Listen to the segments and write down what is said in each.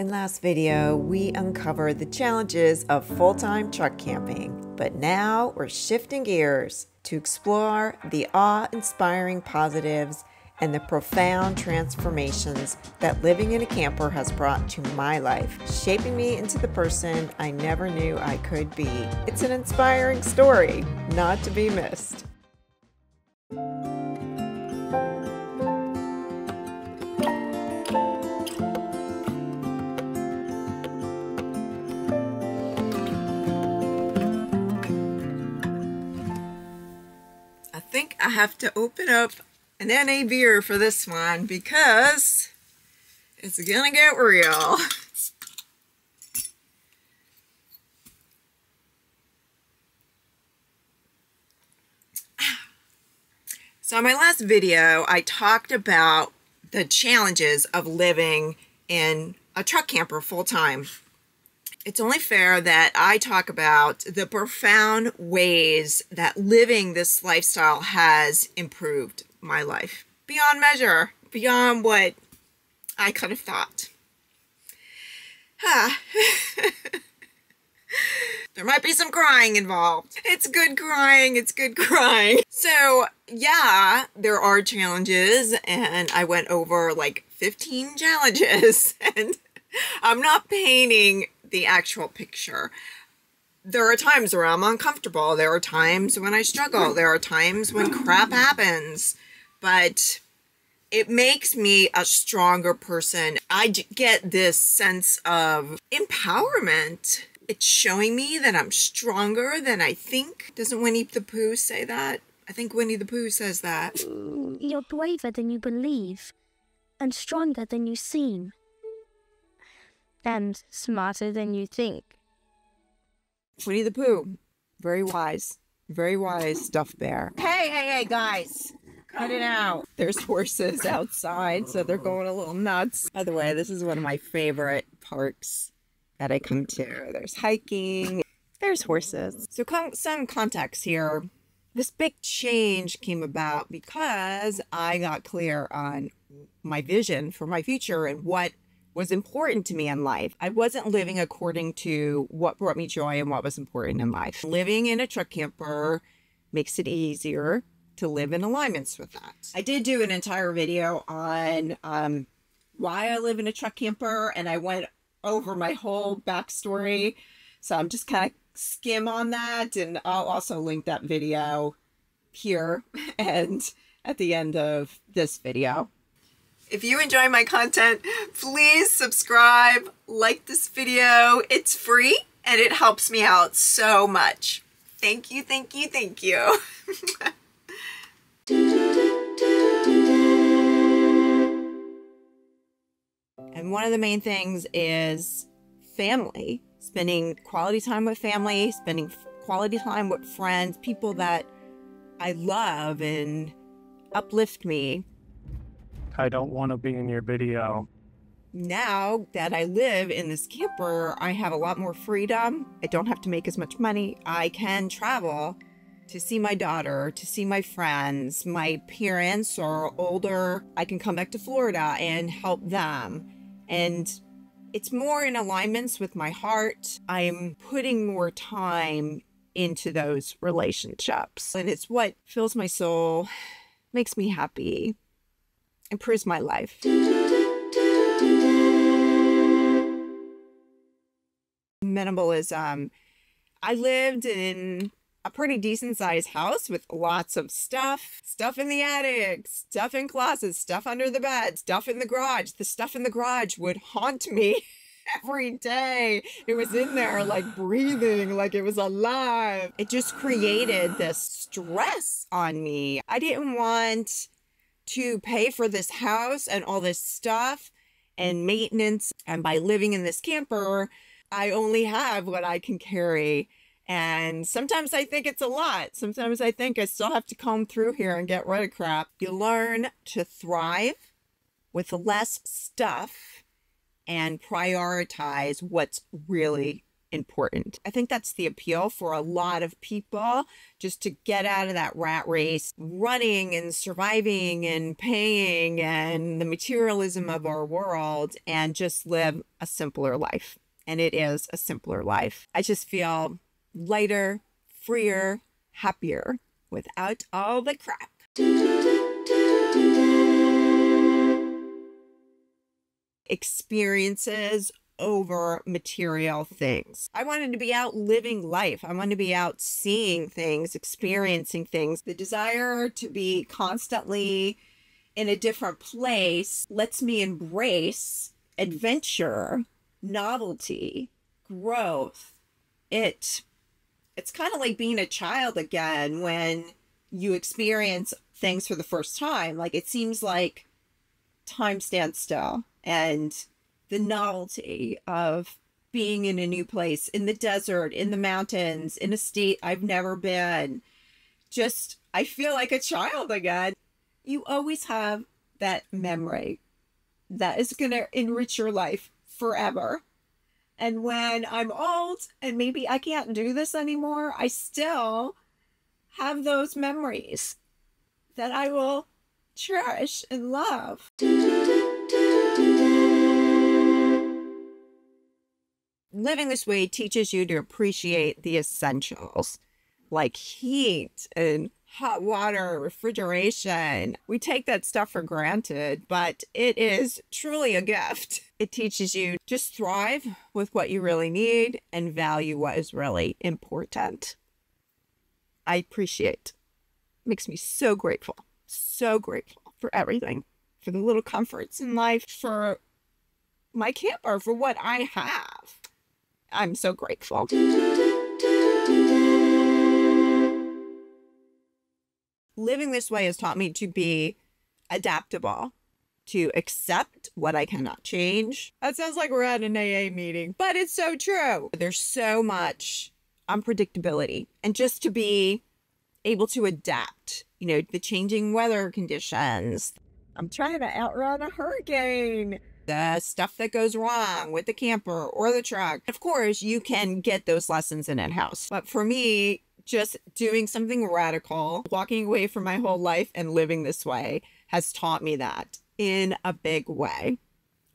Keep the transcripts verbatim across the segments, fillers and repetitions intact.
In last video, we uncovered the challenges of full-time truck camping, but now we're shifting gears to explore the awe-inspiring positives and the profound transformations that living in a camper has brought to my life, shaping me into the person I never knew I could be. It's an inspiring story, not to be missed. I think I have to open up an N A beer for this one because it's gonna get real. So in my last video, I talked about the challenges of living in a truck camper full-time. It's only fair that I talk about the profound ways that living this lifestyle has improved my life beyond measure, beyond what I could have thought. Huh. There might be some crying involved. It's good crying, it's good crying. So yeah, there are challenges, and I went over like fifteen challenges, and I'm not painting the actual picture. There are times where I'm uncomfortable. There are times when I struggle. There are times when crap happens, but it makes me a stronger person. I get this sense of empowerment. It's showing me that I'm stronger than I think. Doesn't Winnie the Pooh say that? I think Winnie the Pooh says that. You're braver than you believe and stronger than you seem. And smarter than you think. Winnie the Pooh. Very wise. Very wise stuffed bear. Hey, hey, hey, guys. Cut it out. There's horses outside, so they're going a little nuts. By the way, this is one of my favorite parks that I come to. There's hiking. There's horses. So con some context here. This big change came about because I got clear on my vision for my future and what was important to me in life. I wasn't living according to what brought me joy and what was important in life. Living in a truck camper makes it easier to live in alignments with that. I did do an entire video on um, why I live in a truck camper, and I went over my whole backstory. So I'm just kind of skim on that, and I'll also link that video here and at the end of this video. If you enjoy my content, please subscribe, like this video. It's free and it helps me out so much. Thank you, thank you, thank you. And one of the main things is family. Spending quality time with family, spending quality time with friends, people that I love and uplift me. I don't want to be in your video. Now that I live in this camper, I have a lot more freedom. I don't have to make as much money. I can travel to see my daughter, to see my friends. My parents are older. I can come back to Florida and help them. And it's more in alignments with my heart. I'm putting more time into those relationships. And it's what fills my soul, makes me happy. Improves my life. Minimalism. I lived in a pretty decent sized house with lots of stuff. Stuff in the attic, stuff in closets, stuff under the bed, stuff in the garage. The stuff in the garage would haunt me every day. It was in there like breathing, like it was alive. It just created this stress on me. I didn't want to pay for this house and all this stuff and maintenance. And by living in this camper, I only have what I can carry. And sometimes I think it's a lot. Sometimes I think I still have to comb through here and get rid of crap. You learn to thrive with less stuff and prioritize what's really important. I think that's the appeal for a lot of people, just to get out of that rat race, running and surviving and paying and the materialism of our world, and just live a simpler life. And it is a simpler life. I just feel lighter, freer, happier without all the crap. Experiences over material things. I wanted to be out living life. I wanted to be out seeing things, experiencing things. The desire to be constantly in a different place lets me embrace adventure, novelty, growth. It, it's kind of like being a child again when you experience things for the first time. Like, it seems like time stands still, and the novelty of being in a new place, in the desert, in the mountains, in a state I've never been. Just, I feel like a child again. You always have that memory that is going to enrich your life forever. And when I'm old and maybe I can't do this anymore, I still have those memories that I will cherish and love. Living this way teaches you to appreciate the essentials, like heat and hot water, refrigeration. We take that stuff for granted, but it is truly a gift. It teaches you just thrive with what you really need and value what is really important. I appreciate. It makes me so grateful, so grateful for everything, for the little comforts in life, for my camper, for what I have. I'm so grateful. Living this way has taught me to be adaptable, to accept what I cannot change. That sounds like we're at an A A meeting, but it's so true. There's so much unpredictability, and just to be able to adapt, you know, the changing weather conditions. I'm trying to outrun a hurricane. The stuff that goes wrong with the camper or the truck. Of course, you can get those lessons in in-house. But for me, just doing something radical, walking away from my whole life and living this way has taught me that in a big way.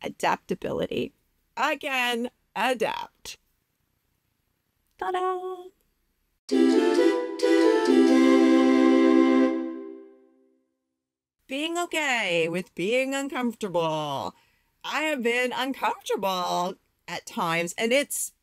Adaptability. Again, adapt. Ta-da! Being okay with being uncomfortable. I have been uncomfortable at times, and it's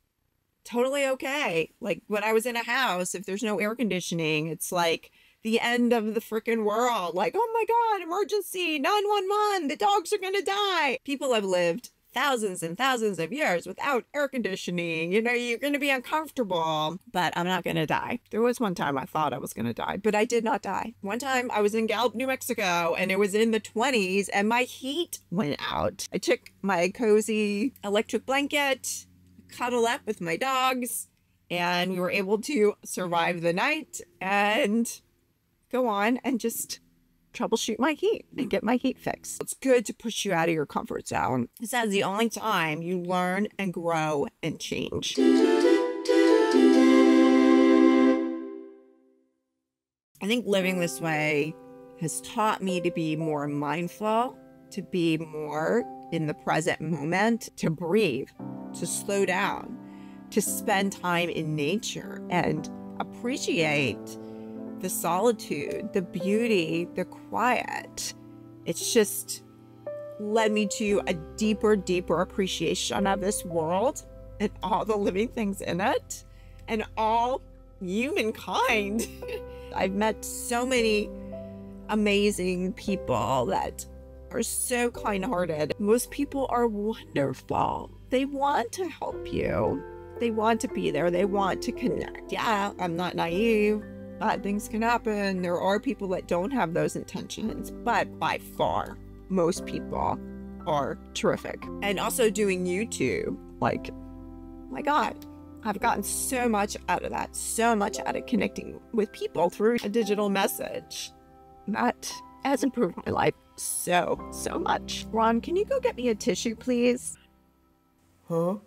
totally okay. Like, when I was in a house, if there's no air conditioning, it's like the end of the freaking world. Like, oh my God, emergency, nine one one, the dogs are going to die. People have lived thousands and thousands of years without air conditioning. You know, you're going to be uncomfortable, but I'm not going to die. There was one time I thought I was going to die, but I did not die. One time I was in Gallup, New Mexico, and it was in the twenties, and my heat went out. I took my cozy electric blanket, cuddled up with my dogs, and we were able to survive the night and go on and just troubleshoot my heat and get my heat fixed. It's good to push you out of your comfort zone. This is the only time you learn and grow and change. I think living this way has taught me to be more mindful, to be more in the present moment, to breathe, to slow down, to spend time in nature and appreciate the solitude, the beauty, the quiet. It's just led me to a deeper, deeper appreciation of this world and all the living things in it and all humankind. I've met so many amazing people that are so kind-hearted. Most people are wonderful. They want to help you. They want to be there. They want to connect. Yeah, I'm not naive. Bad things can happen. There are people that don't have those intentions, but by far, most people are terrific. And also doing YouTube, like, my God, I've gotten so much out of that, so much out of connecting with people through a digital message. That has improved my life so, so much. Ron, can you go get me a tissue, please? Huh?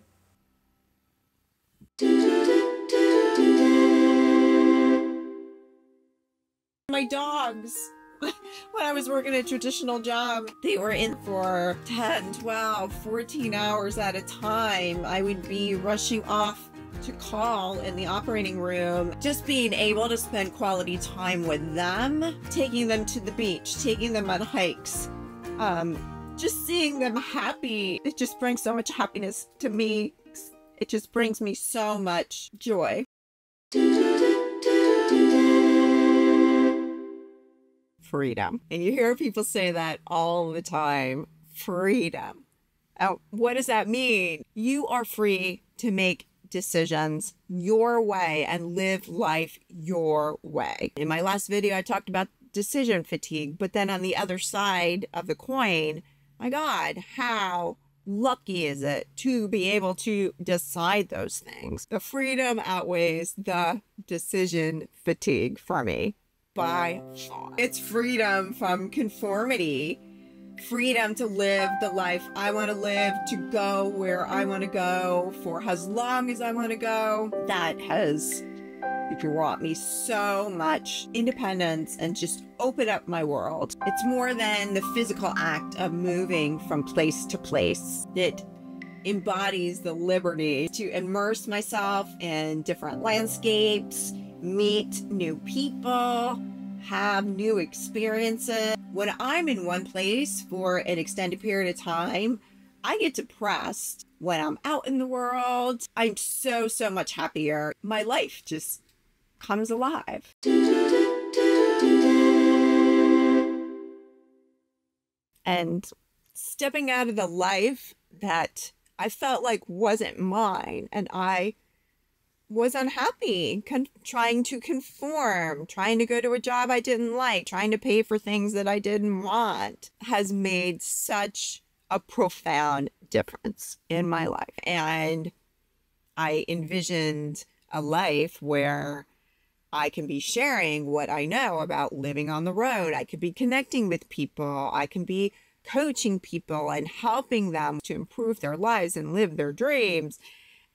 My dogs, when I was working a traditional job, they were in for ten, twelve, fourteen hours at a time. I would be rushing off to call in the operating room. Just being able to spend quality time with them, taking them to the beach, taking them on hikes, um, just seeing them happy. It just brings so much happiness to me. It just brings me so much joy. Freedom. And you hear people say that all the time. Freedom. Now, what does that mean? You are free to make decisions your way and live life your way. In my last video, I talked about decision fatigue, but then on the other side of the coin, my God, how lucky is it to be able to decide those things? The freedom outweighs the decision fatigue for me by far. It's freedom from conformity, freedom to live the life I want to live, to go where I want to go for as long as I want to go. That has brought me so much independence and just open up my world. It's more than the physical act of moving from place to place. It embodies the liberty to immerse myself in different landscapes, meet new people, have new experiences. When I'm in one place for an extended period of time, I get depressed. When I'm out in the world, I'm so, so much happier. My life just comes alive. And stepping out of the life that I felt like wasn't mine, and I was unhappy, con trying to conform, trying to go to a job I didn't like, trying to pay for things that I didn't want, has made such a profound difference in my life. And I envisioned a life where I can be sharing what I know about living on the road. I could be connecting with people. I can be coaching people and helping them to improve their lives and live their dreams.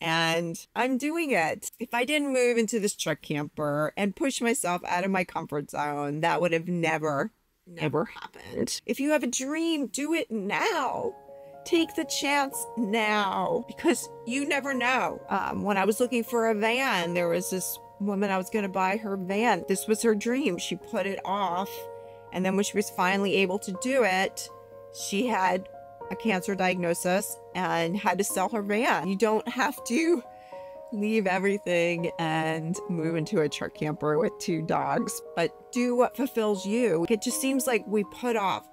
And I'm doing it. If I didn't move into this truck camper and push myself out of my comfort zone, that would have never, never happened. If you have a dream, do it now. Take the chance now, because you never know. Um, when I was looking for a van, there was this woman, I was going to buy her van. This was her dream. She put it off. And then when she was finally able to do it, she had a cancer diagnosis and had to sell her van. You don't have to leave everything and move into a truck camper with two dogs, but do what fulfills you. It just seems like we put off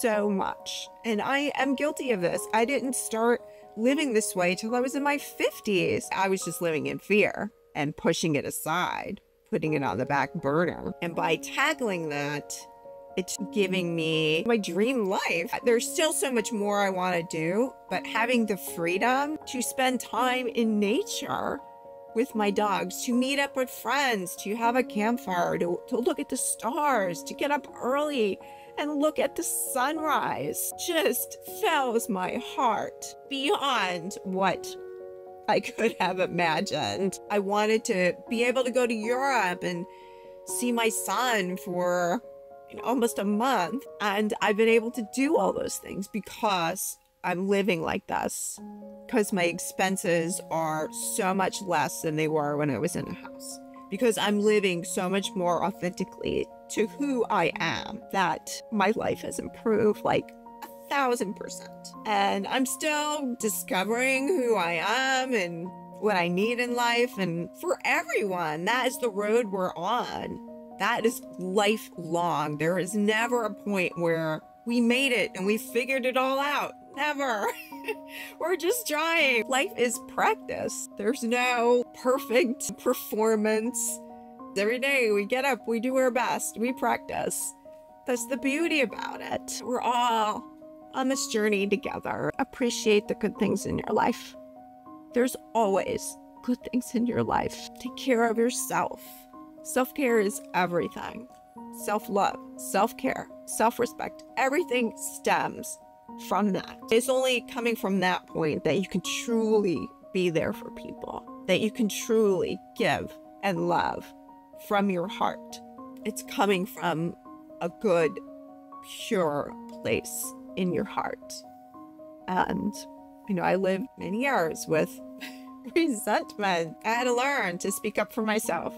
so much. And I am guilty of this. I didn't start living this way till I was in my fifties. I was just living in fear and pushing it aside, putting it on the back burner. And by tackling that, it's giving me my dream life. There's still so much more I want to do, but having the freedom to spend time in nature with my dogs, to meet up with friends, to have a campfire, to, to look at the stars, to get up early and look at the sunrise, just fills my heart beyond what I could have imagined. I wanted to be able to go to Europe and see my son for almost a month. And I've been able to do all those things because I'm living like this, because my expenses are so much less than they were when I was in a house, because I'm living so much more authentically to who I am, that my life has improved like thousand percent. And I'm still discovering who I am and what I need in life. And for everyone, that is the road we're on. That is lifelong. There is never a point where we made it and we figured it all out. Never. We're just trying. Life is practice. There's no perfect performance. Every day we get up, we do our best, we practice. That's the beauty about it. We're all on this journey together. Appreciate the good things in your life. There's always good things in your life. Take care of yourself. Self-care is everything. Self-love, self-care, self-respect, everything stems from that. It's only coming from that point that you can truly be there for people, that you can truly give and love from your heart, it's coming from a good, pure place in your heart. And, you know, I lived many years with resentment. I had to learn to speak up for myself,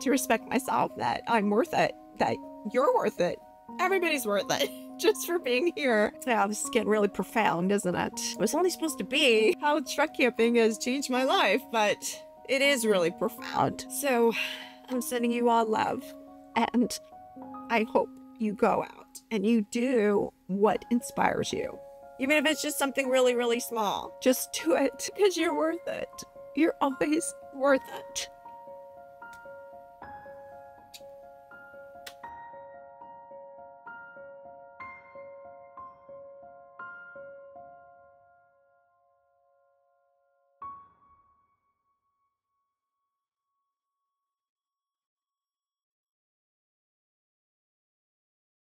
to respect myself, that I'm worth it, that you're worth it. Everybody's worth it just for being here. Yeah, this is getting really profound, isn't it? It was only supposed to be how truck camping has changed my life, but it is really profound. So I'm sending you all love, and I hope you go out and you do what inspires you. Even if it's just something really, really small, just do it because you're worth it. You're always worth it.